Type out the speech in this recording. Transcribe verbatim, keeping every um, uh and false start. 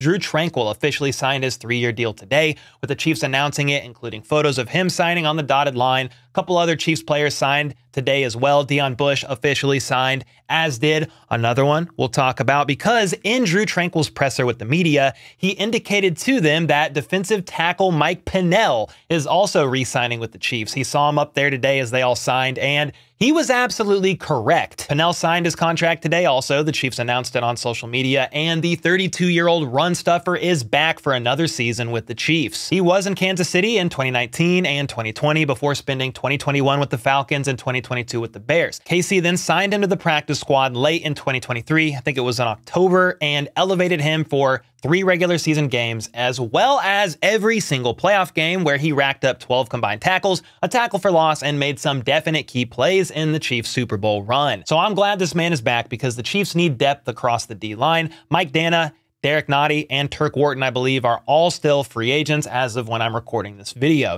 Drue Tranquill officially signed his three-year deal today, with the Chiefs announcing it, including photos of him signing on the dotted line. A couple other Chiefs players signed today as well. Deion Bush officially signed, as did another one we'll talk about, because in Drue Tranquill's presser with the media, he indicated to them that defensive tackle Mike Pennel is also re-signing with the Chiefs. He saw him up there today as they all signed, and he was absolutely correct. Pennel signed his contract today also. The Chiefs announced it on social media, and the thirty-two-year-old run stuffer is back for another season with the Chiefs. He was in Kansas City in twenty nineteen and twenty twenty before spending twenty twenty-one with the Falcons and twenty twenty-two with the Bears. Casey then signed him to the practice squad late in twenty twenty-three, I think it was in October, and elevated him for three regular season games, as well as every single playoff game, where he racked up twelve combined tackles, a tackle for loss, and made some definite key plays in the Chiefs' Super Bowl run. So I'm glad this man is back, because the Chiefs need depth across the D-line. Mike Danna, Derek Nottie, and Turk Wharton, I believe, are all still free agents as of when I'm recording this video.